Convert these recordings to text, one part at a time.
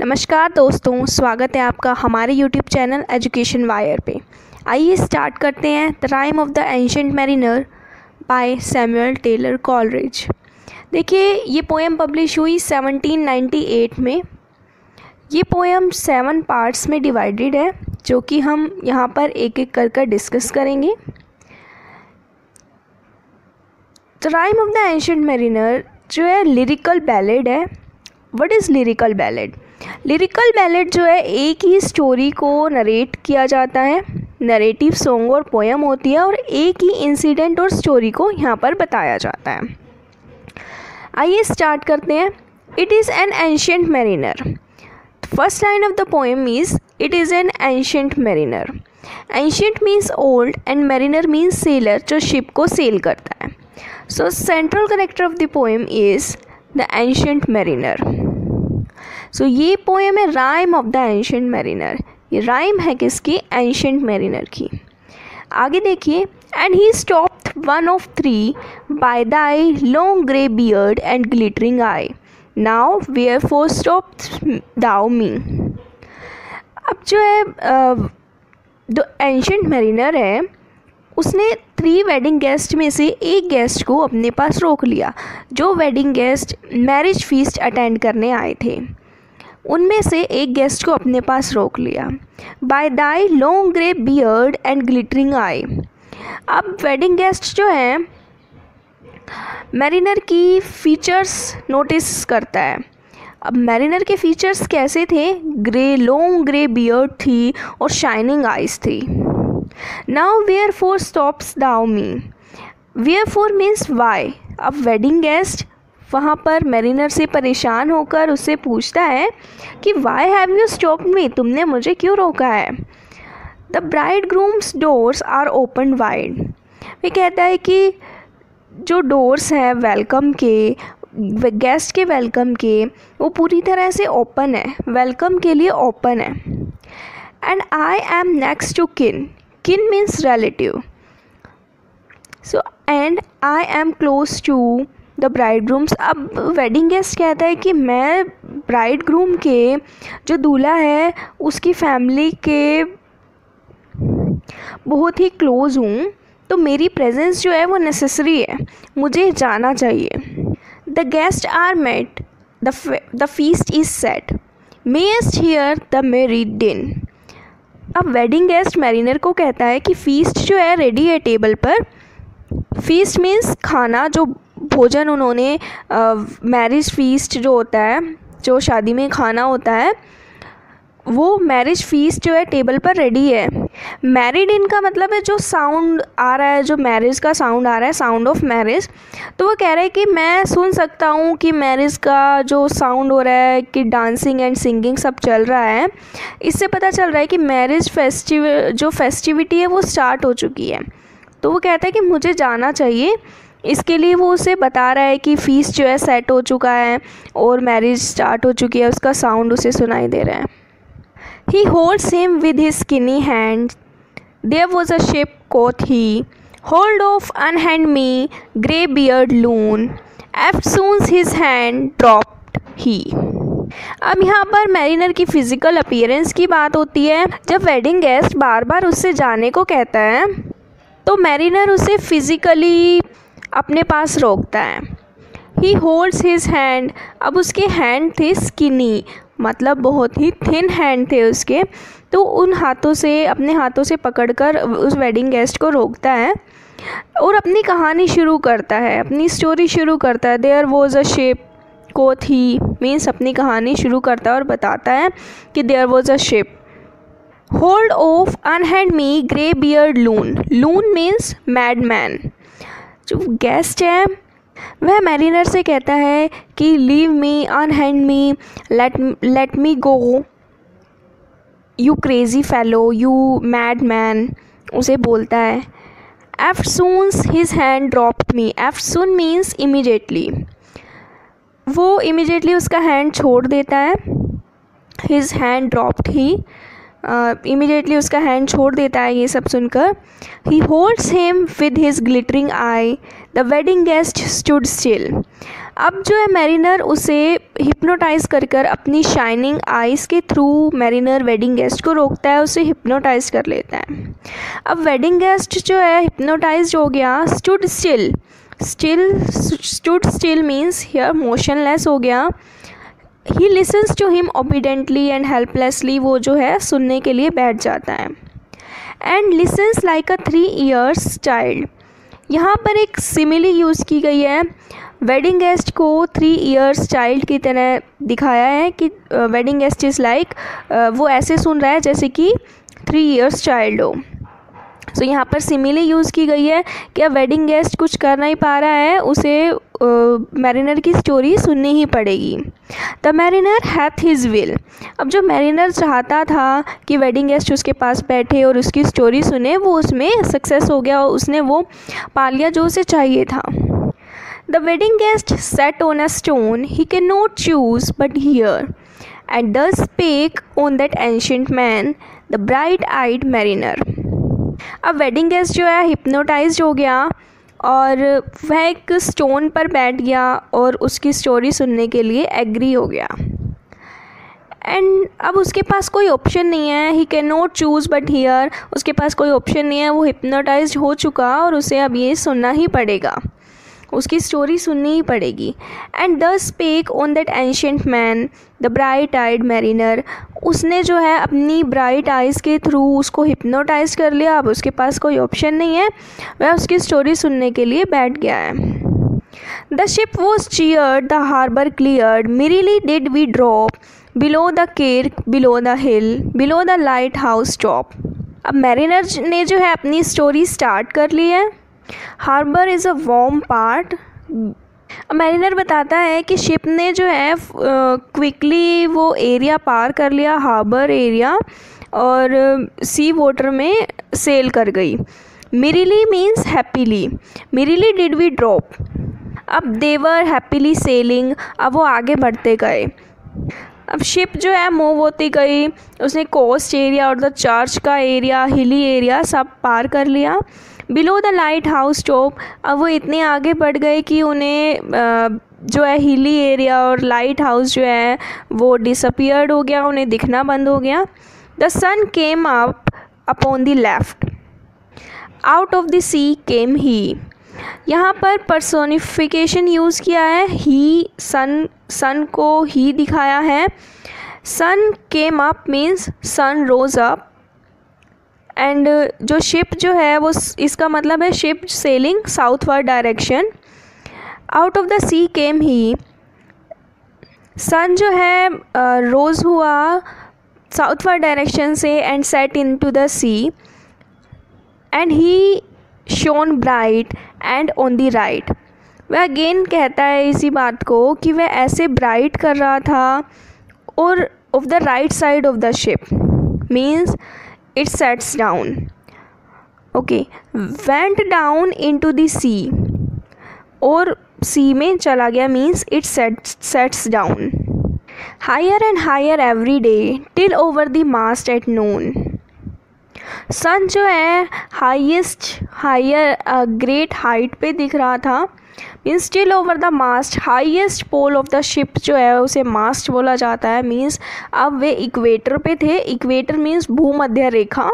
नमस्कार दोस्तों, स्वागत है आपका हमारे YouTube चैनल एजुकेशन वायर पे। आइए स्टार्ट करते हैं the rime of the ancient mariner by Samuel Taylor Coleridge. देखिए, ये पोएम पब्लिश हुई 1798 में। ये पोएम 7 पार्ट्स में डिवाइडेड है, जो कि हम यहाँ पर एक एक कर डिस्कस करेंगे। The rime of the ancient mariner जो है लिरिकल बैलेड है। What is lyrical ballad? Lyrical ballad जो है एक ही स्टोरी को नरेट किया जाता है, नरेटिव सॉन्ग और पोएम होती है, और एक ही इंसिडेंट और स्टोरी को यहाँ पर बताया जाता है। आइए स्टार्ट करते हैं। It is an ancient mariner. First line of the poem is it is an ancient mariner. Ancient means old and mariner means sailor, जो शिप को सेल करता है। So central character of the poem is the ancient mariner. So ये poem है rime of the ancient mariner. ये rime है किसकी? Ancient mariner की। आगे देखिए, and he stopped one of three by Dai long grey beard and glittering eye, now wherefore stopped thou me. अब जो है जो एंशिएंट मैरिनर है, उसने 3 वेडिंग गेस्ट में से एक गेस्ट को अपने पास रोक लिया, जो wedding guest marriage feast attend करने आए थे। उनमें से एक गेस्ट को अपने पास रोक लिया। By Dai long grey beard and glittering eye. अब वेडिंग गेस्ट जो है मैरिनर की फीचर्स नोटिस करता है। अब मैरिनर के फीचर्स कैसे थे? ग्रे, लॉन्ग ग्रे बियर्ड थी और शाइनिंग आइज थी। Now wherefore stops thou me. Wherefore means why. अब वेडिंग गेस्ट वहाँ पर मैरिनर से परेशान होकर उससे पूछता है कि why have you stopped me, तुमने मुझे क्यों रोका है। The bride grooms doors are open wide. वे कहता है कि जो डोर्स हैं वेलकम के, गेस्ट के वेलकम के, वो पूरी तरह से ओपन है, वेलकम के लिए ओपन है। And I am next to kin. kin means relative. So and I am close to the bridegrooms. अब wedding guest कहता है कि मैं bridegroom के, जो दूल्हा है उसकी family के बहुत ही close हूँ, तो मेरी presence जो है वो necessary है, मुझे जाना चाहिए। The guests are met, the feast is set. Mayest hear the merry din. अब वेडिंग गेस्ट मैरिनर को कहता है कि फीस्ट जो है रेडी है टेबल पर। फीस्ट मीन्स खाना, जो भोजन उन्होंने मैरिज फीस्ट जो होता है, जो शादी में खाना होता है, वो मैरिज फीस्ट जो है टेबल पर रेडी है। मैरिड इन का मतलब है जो साउंड आ रहा है, जो मैरिज का साउंड आ रहा है, साउंड ऑफ मैरिज। तो वो कह रहा है कि मैं सुन सकता हूँ कि मैरिज का जो साउंड हो रहा है, कि डांसिंग एंड सिंगिंग सब चल रहा है। इससे पता चल रहा है कि मैरिज फेस्टिविटी है वो स्टार्ट हो चुकी है। तो वो कहता है कि मुझे जाना चाहिए। इसके लिए वो उसे बता रहा है कि फीस जो है सेट हो चुका है और मैरिज स्टार्ट हो चुकी है, उसका साउंड उसे सुनाई दे रहा है। He holds him with his skinny hand. There was a ship, quoth he. Hold off, unhand me, grey-beard loon. Eftsoons his hand dropped he. अब यहाँ पर मैरिनर की फिजिकल अपीयरेंस की बात होती है। जब वेडिंग गेस्ट बार बार उससे जाने को कहता है, तो मैरिनर उसे फिजिकली अपने पास रोकता है। He holds his hand. अब उसके हैंड थे स्किनी, मतलब बहुत ही थिन हैंड थे उसके, तो उन हाथों से, अपने हाथों से पकड़कर उस वेडिंग गेस्ट को रोकता है और अपनी कहानी शुरू करता है, अपनी स्टोरी शुरू करता है। There was a ship quoth he means अपनी कहानी शुरू करता है और बताता है कि there was a ship. Hold off unhand me grey beard loon. Loon means mad man. जो गेस्ट है वह मैरिनर से कहता है कि leave me, unhand me, let me go, you crazy fellow, you mad man उसे बोलता है। Eftsoons his hand dropped me. Eftsoon means immediately. वो इमिडिएटली उसका हैंड छोड़ देता है। His hand dropped he immediately उसका हैंड छोड़ देता है ये सब सुनकर। He holds him with his glittering eye. The wedding guest stood still. अब जो है मैरिनर उसे हिप्नोटाइज़ कर कर अपनी शाइनिंग आइज़ के थ्रू मैरिनर वेडिंग गेस्ट को रोकता है, उसे हिप्नोटाइज़ कर लेता है। अब वेडिंग गेस्ट जो है हिप्नोटाइज हो गया, stood still means here motionless हो गया। He listens to him obediently and helplessly, वो जो है सुनने के लिए बैठ जाता है। And listens like a 3 years child, यहाँ पर एक सिमिली यूज़ की गई है। वेडिंग गेस्ट को 3 years चाइल्ड की तरह दिखाया है कि वेडिंग गेस्ट इज़ लाइक, वो ऐसे सुन रहा है जैसे कि 3 years चाइल्ड हो। सो यहाँ पर सिमिली यूज़ की गई है कि अब वेडिंग गेस्ट कुछ कर नहीं पा रहा है, उसे मैरिनर की स्टोरी सुननी ही पड़ेगी। The mariner hath his will, अब जो मैरिनर चाहता था कि वेडिंग गेस्ट उसके पास बैठे और उसकी स्टोरी सुने, वो उसमें सक्सेस हो गया और उसने वो पा लिया जो उसे चाहिए था। The wedding guest sat on a stone, he can not choose but hear, and thus spake on that ancient man the bright eyed mariner. अब वेडिंग गेस्ट जो है हिप्नोटाइज हो गया और वह एक स्टोन पर बैठ गया और उसकी स्टोरी सुनने के लिए एग्री हो गया। एंड अब उसके पास कोई ऑप्शन नहीं है, he can not choose but hear, उसके पास कोई ऑप्शन नहीं है, वो हिप्नोटाइज हो चुका और उसे अब ये सुनना ही पड़ेगा, उसकी स्टोरी सुननी ही पड़ेगी। And thus spake on that ancient man the bright eyed mariner, उसने जो है अपनी ब्राइट आइज़ के थ्रू उसको हिप्नोटाइज कर लिया, अब उसके पास कोई ऑप्शन नहीं है, वह उसकी स्टोरी सुनने के लिए बैठ गया है। The ship was cheered, the harbour cleared, merrily did we drop, below the kirk, below the hill, below the light house top. अब मैरिनर ने जो है अपनी स्टोरी स्टार्ट कर ली है। Harbour is a warm part. Mariner बताता है कि शिप ने जो है क्विकली वो एरिया पार कर लिया, हार्बर एरिया, और सी वाटर में सेल कर गई। Merrily means happily, merrily did we drop. अब देवर हैप्पीली सेलिंग, अब वो आगे बढ़ते गए। अब शिप जो है मूव होती गई, उसने कोस्ट एरिया और द चर्च का एरिया, हिली एरिया सब पार कर लिया। Below the light house top, अब वो इतने आगे बढ़ गए कि उन्हें जो है हिली एरिया और लाइट हाउस जो है वो डिसअपियर्ड हो गया, उन्हें दिखना बंद हो गया। The sun came up upon the left, out of the sea came he. यहाँ पर पर्सोनिफिकेशन यूज़ किया है, ही सन को ही दिखाया है। Sun came up means sun rose up. And जो शिप जो है वो, इसका मतलब है ship sailing southward direction. Out of the sea came he, sun जो है रोज़ हुआ साउथवर्ड डायरेक्शन से and set into the sea. And he shone bright and on the right, वह अगेन कहता है इसी बात को कि वह ऐसे ब्राइट कर रहा था और of the right side of the ship means It sets down. Okay, went down into the sea. और sea में चला गया means it sets down. Higher and higher every day till over the mast at noon. Sun जो है higher great height पे दिख रहा था means till over the mast, highest pole of the ship जो है उसे mast बोला जाता है means अब वे इक्वेटर पे थे। इक्वेटर means भूमध्य रेखा,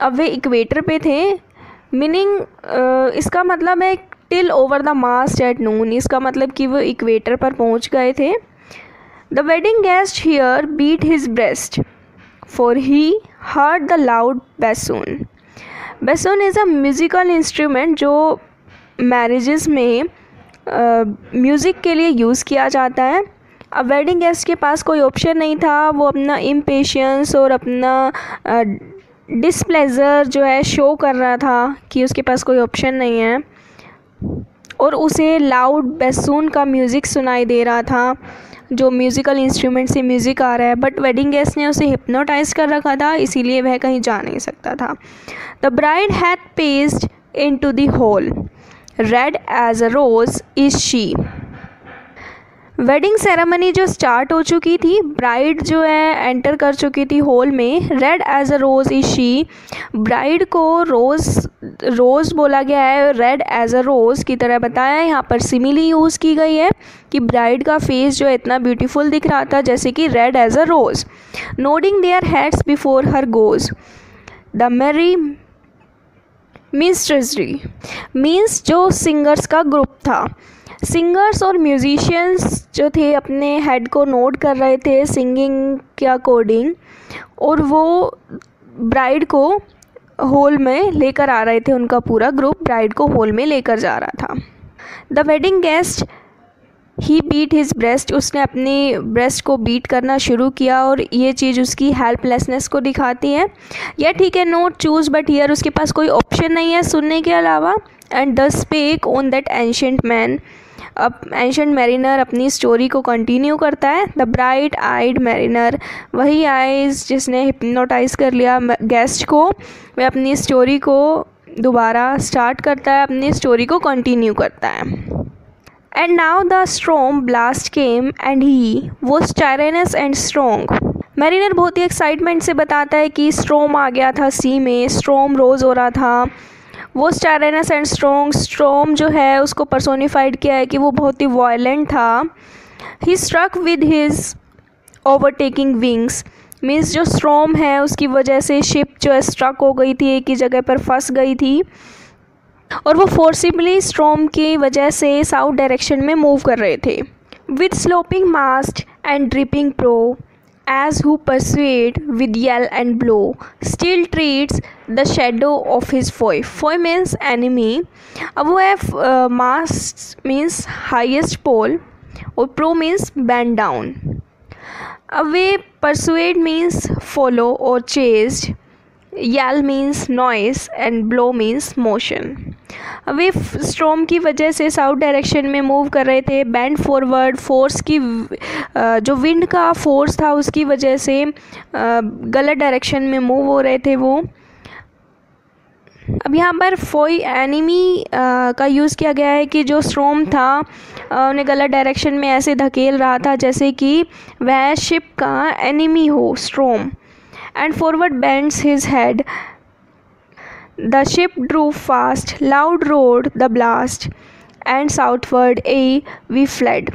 अब वे इक्वेटर पे थे। मीनिंग इसका मतलब है till over the mast at noon, इसका मतलब कि वो इक्वेटर पर पहुंच गए थे। The wedding guest here beat his breast for he heard the loud bassoon. Bassoon is a musical instrument जो मैरिजेस में म्यूज़िक के लिए यूज़ किया जाता है। अब वेडिंग गेस्ट के पास कोई ऑप्शन नहीं था, वो अपना इम्पेशेंस और अपना डिसप्लेजर जो है शो कर रहा था कि उसके पास कोई ऑप्शन नहीं है, और उसे लाउड बेसून का म्यूज़िक सुनाई दे रहा था जो म्यूज़िकल इंस्ट्रूमेंट से म्यूज़िक आ रहा है। बट वेडिंग गेस्ट ने उसे हिप्नोटाइज कर रखा था, इसीलिए वह कहीं जा नहीं सकता था। The bride had paced into the hall, red as a rose is she. Wedding ceremony जो स्टार्ट हो चुकी थी, ब्राइड जो है एंटर कर चुकी थी हॉल में। Red as a rose is she, bride को रोज़ बोला गया है, रेड एज अ रोज़ की तरह बताया। यहाँ पर सिमिली यूज़ की गई है कि ब्राइड का फेस जो है इतना ब्यूटीफुल दिख रहा था जैसे कि red as a rose. Nodding their heads before her goes the merry mystery, means जो सिंगर्स का ग्रुप था, सिंगर्स और म्यूजिशियंस जो थे अपने हेड को नोट कर रहे थे सिंगिंग के अकॉर्डिंग, और वो ब्राइड को हॉल में लेकर आ रहे थे। उनका पूरा ग्रुप ब्राइड को हॉल में लेकर जा रहा था। The wedding guest he beat his breast, उसने अपनी ब्रेस्ट को बीट करना शुरू किया और ये चीज़ उसकी हेल्पलेसनेस को दिखाती है। या ठीक है, नोट चूज़ बट हियर, उसके पास कोई ऑप्शन नहीं है सुनने के अलावा। And the spake on that ancient man, अब एंशेंट मैरिनर अपनी स्टोरी को कंटिन्यू करता है। द ब्राइट आइड मैरिनर, वही आइज जिसने हिप्नोटाइज़ कर लिया गेस्ट को, वह अपनी स्टोरी को दोबारा स्टार्ट करता है, अपनी स्टोरी को कंटिन्यू करता है। And now the storm blast came and he was tireless and strong. Mariner बहुत ही एक्साइटमेंट से बताता है कि स्ट्रोम आ गया था, सी में स्ट्रोम रोज़ हो रहा था। वो tireless and strong, स्ट्रोम जो है उसको पर्सोनिफाइड किया है कि वो बहुत ही वायलेंट था। He struck with his overtaking wings, means जो स्ट्रोम है उसकी वजह से शिप जो है स्ट्रक हो गई थी, एक ही जगह पर फंस गई थी, और वो फोर्सिबली स्ट्रॉम की वजह से साउथ डायरेक्शन में मूव कर रहे थे। With sloping mast and dripping prow as who pursued with yell and blow still treads the shadow of his foe. Foe means enemy. अब वो है मास्ट मीन्स हाईएस्ट पोल और प्रो मीन्स बैंड डाउन। अब वे परसुएड मीन्स फॉलो और chased, yell means noise and blow means motion. वे storm की वजह से साउथ डायरेक्शन में मूव कर रहे थे। बैंड फॉरवर्ड, फोर्स की जो विंड का फोर्स था उसकी वजह से गलत डायरेक्शन में मूव हो रहे थे वो। अब यहाँ पर फॉय एनिमी का यूज़ किया गया है कि जो स्ट्रोम था उन्हें गलत डायरेक्शन में ऐसे धकेल रहा था जैसे कि वह शिप का एनिमी हो, स्ट्रोम। And forward bends his head. The ship drew fast, loud roared the blast, and southward aye we fled.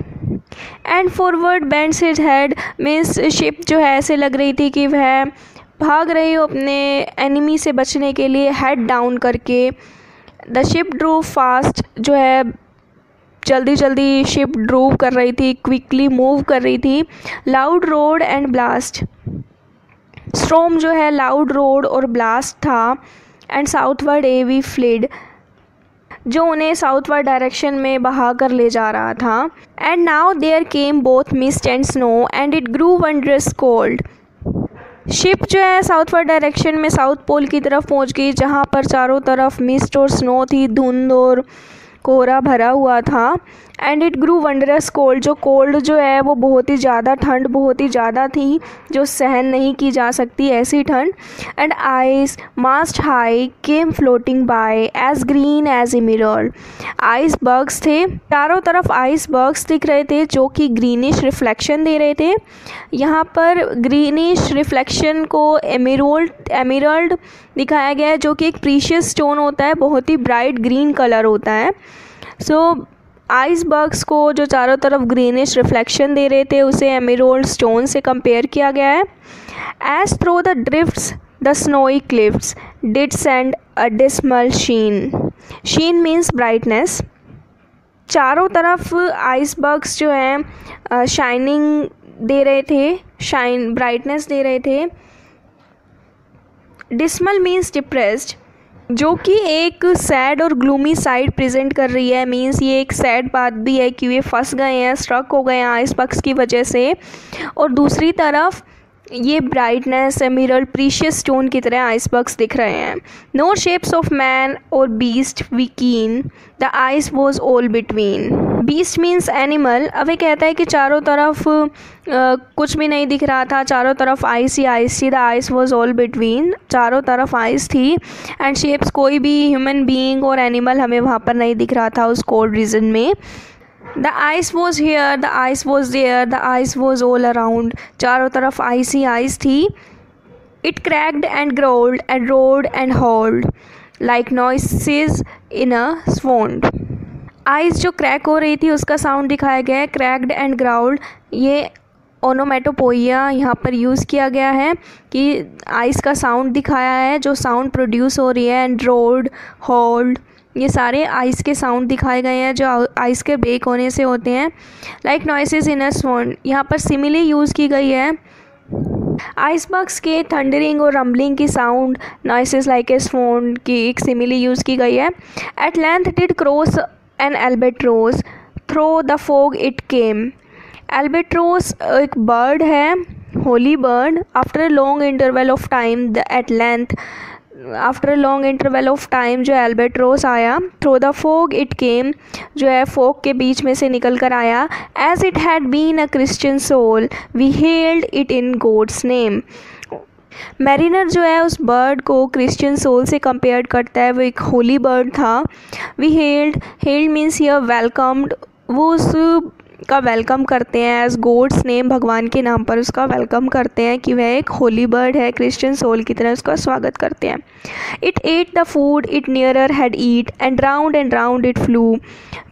And forward bends his head means ship जो है ऐसे लग रही थी कि वह भाग रही हो अपने enemy से बचने के लिए head down करके। The ship drew fast जो है जल्दी जल्दी ship drew कर रही थी, quickly move कर रही थी। Loud roared and blast, storm जो है लाउड रोड और ब्लास्ट था। And southward aye we fled, जो उन्हें साउथवर्ड डायरेक्शन में बहा कर ले जा रहा था। And now there came both mist and snow and it grew wondrous cold. Ship जो है साउथवर्ड डायरेक्शन में साउथ पोल की तरफ पहुंच गई जहां पर चारों तरफ मिस्ट और स्नो थी, धुंध और कोहरा भरा हुआ था। And it grew wondrous cold, जो कोल्ड जो है वो बहुत ही ज़्यादा, ठंड बहुत ही ज़्यादा थी जो सहन नहीं की जा सकती ऐसी ठंड। And ice mast high came floating by as green as a mirror, icebergs थे, चारों तरफ आइसबर्ग्स दिख रहे थे जो कि ग्रीनिश रिफ्लेक्शन दे रहे थे। यहाँ पर ग्रीनिश रिफ्लेक्शन को एमेरल्ड दिखाया गया है जो कि एक प्रीशियस स्टोन होता है, बहुत ही ब्राइट ग्रीन कलर होता है। सो आइसबर्ग्स को जो चारों तरफ ग्रीनिश रिफ्लेक्शन दे रहे थे उसे एमेरल्ड स्टोन से कंपेयर किया गया है। As through the drifts the snowy cliffs did send a dismal sheen, sheen means brightness. चारों तरफ आइसबर्ग्स जो हैं शाइनिंग दे रहे थे, शाइन ब्राइटनेस दे रहे थे। डिस्मल मीन्स डिप्रेस्ड, जो कि एक सैड और ग्लूमी साइड प्रेजेंट कर रही है। मीन्स ये एक सैड बात भी है कि वे फंस गए हैं, स्ट्रक हो गए हैं आइसबर्ग्स की वजह से, और दूसरी तरफ ये ब्राइटनेस एमेरल्ड प्रीशियस स्टोन की तरह आइसबर्ग्स दिख रहे हैं। नो शेप्स ऑफ मैन और बीस्ट वी कीन the ice was all between, beast means animal. अब ये कहता है कि चारों तरफ कुछ भी नहीं दिख रहा था, चारों तरफ आइस ही आइस थी। The ice was all between, चारों तरफ आइस थी। एंड शेप्स, कोई भी ह्यूमन बीइंग और एनिमल हमें वहाँ पर नहीं दिख रहा था उस कोल्ड रीजन में। The ice was here, the ice was there, the ice was all around. चारों तरफ ice ही ice थी. It cracked and growled and roared and howled like noises in a swoon. Ice जो crack हो रही थी उसका sound दिखाया गया है. Cracked and growled, ये ओनोमेटोपोइया यहाँ पर यूज़ किया गया है कि आइस का साउंड दिखाया है जो साउंड प्रोड्यूस हो रही है. एंड रोड, हॉल्ड, ये सारे आइस के साउंड दिखाए गए हैं जो आइस के ब्रेक होने से होते हैं. Like noises in a swoon, यहाँ पर सिमिली यूज़ की गई है. आइसबर्ग्स के थंडरिंग और रम्बलिंग की sound noises like a swoon की एक सिमिली यूज़ की गई है. At length did cross an albatross, through the fog it came. Albatross एक बर्ड है, holy bird. After a long interval of time, at length, after a long interval of time जो albatross आया. Through the fog it came, जो है fog के बीच में से निकल कर आया. As it had been a Christian soul we held it in God's name. Mariner जो है उस बर्ड को क्रिश्चियन सोल से कंपेयर करता है, वो एक होली बर्ड था. We held, held means here welcomed, वो उस का वेलकम करते हैं एज गॉड्स नेम, भगवान के नाम पर उसका वेलकम करते हैं कि वह एक होली बर्ड है, क्रिश्चियन सोल की तरह उसका स्वागत करते हैं. It ate the food it nearer had eat and round it flew.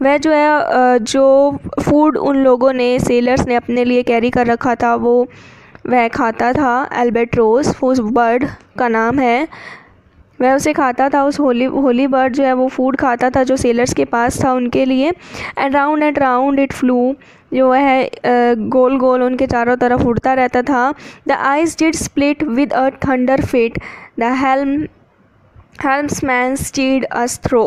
वह जो है जो फूड उन लोगों ने, सेलर्स ने अपने लिए कैरी कर रखा था वो वह खाता था. एल्बेट्रोस उस बर्ड का नाम है, वह उसे खाता था, उस होली बर्ड जो है वो फूड खाता था जो सेलर्स के पास था उनके लिए. एंड राउंड इट फ्लू, जो है गोल गोल उनके चारों तरफ उड़ता रहता था. The ice did split with a thunder fit, the helmsman steered us through.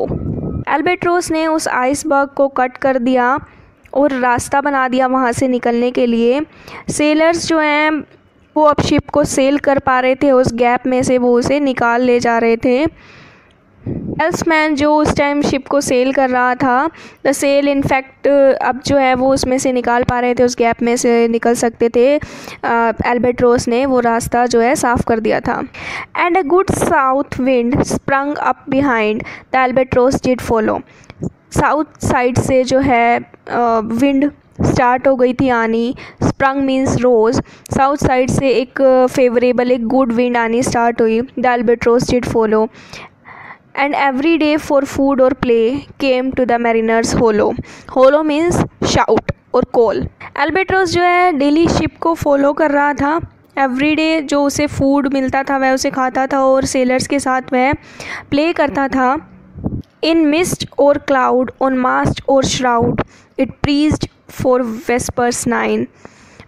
Albatross ने उस आइसबर्ग को कट कर दिया और रास्ता बना दिया वहाँ से निकलने के लिए. सेलर्स जो हैं वो अब शिप को सेल कर पा रहे थे, उस गैप में से वो उसे निकाल ले जा रहे थे. सेल्समैन जो उस टाइम शिप को सेल कर रहा था, द सेल इनफैक्ट अब जो है वो उसमें से निकाल पा रहे थे, उस गैप में से निकल सकते थे. एल्बेट्रोस ने वो रास्ता जो है साफ़ कर दिया था. And a good south wind sprung up behind, the albatross did follow. South side से जो है विंड स्टार्ट हो गई थी आनी. Sprung means rose, south side से एक फेवरेबल, एक गुड विंड आनी स्टार्ट हुई. The albatross did follow. And every day for food और play came to the mariners hollo. Hollo means shout और कॉल. एल्बेट्रोस जो है डेली शिप को फॉलो कर रहा था. एवरी डे जो उसे फूड मिलता था वह उसे खाता था और सेलर्स के साथ वह प्ले करता था. इन मिस्ट और क्लाउड, ऑन मास्ट और shroud, it perched for vespers nine.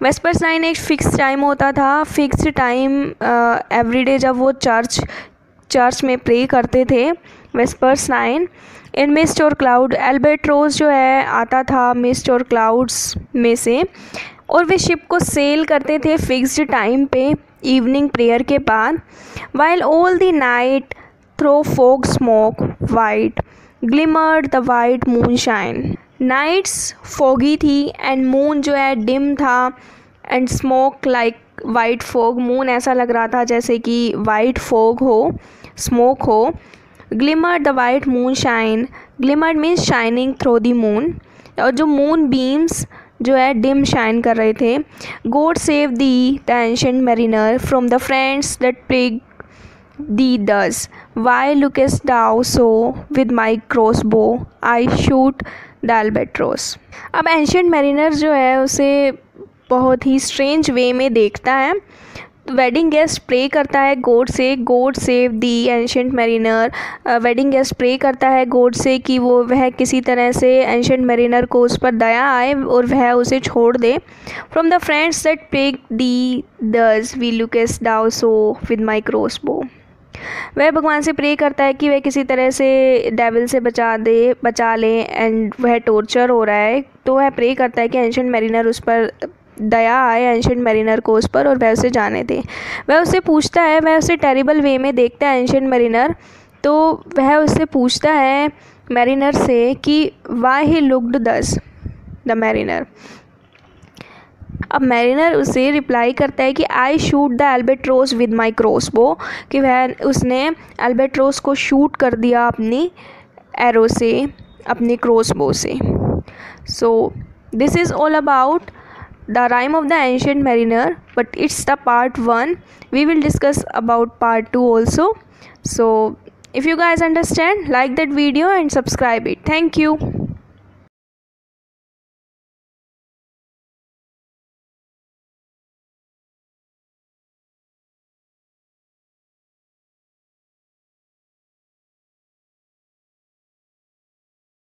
Vespers nine एक फ़िक्स टाइम होता था, फिक्स्ड टाइम एवरीडे जब वो चर्च में प्रे करते थे. Vespers nine. इन मिस्ट और क्लाउड, एल्बेट्रोस जो है आता था मिस्ट और क्लाउड्स में से और वे शिप को सेल करते थे फिक्स्ड टाइम पे इवनिंग प्रेयर के बाद. While all the night through fog smoke white glimmered the white moonshine. Nights foggy थी एंड मून जो है डिम था. And smoke like white fog, moon ऐसा लग रहा था जैसे कि वाइट फोग हो, स्मोक हो. Glimmer the white moon shine, glimmer means shining through the moon, और जो मून बीम्स जो है डिम शाइन कर रहे थे. God save the ancient mariner from the friends that plague thee thus. Why lookest thou so with my crossbow? I shoot the albatross. अब ancient mariner जो है उसे बहुत ही strange way में देखता है. वेडिंग गेस्ट प्रे करता है गॉड से, God save the ancient mariner. Wedding guest pray करता है गॉड से कि वो वह किसी तरह से एंशिएंट मैरिनर को उस पर दया आए और वह उसे छोड़ दे. From the friends that plague thee thus we lookest thou so with my crossbow. वह भगवान से प्रे करता है कि वह किसी तरह से डेविल से बचा ले एंड वह टॉर्चर हो रहा है, तो वह प्रे करता है कि एंशिएंट मैरिनर उस पर दया आए, एंशिएंट मैरिनर को उस पर, और वह उसे जाने दे. वह उसे पूछता है, वह उसे टेरिबल वे में देखता है एंशिएंट मैरिनर, तो वह उससे पूछता है मैरिनर से कि why he looked thus the mariner. अब मैरिनर उसे रिप्लाई करता है कि I shoot the albatross with my crossbow, कि वह उसने एल्बेट्रोस को शूट कर दिया अपनी एरो से, अपनी क्रॉसबो से. So this is all about The Rime of the Ancient Mariner, but it's the part 1. We will discuss about part 2 also. So if you guys understand, like that video and subscribe it. Thank you.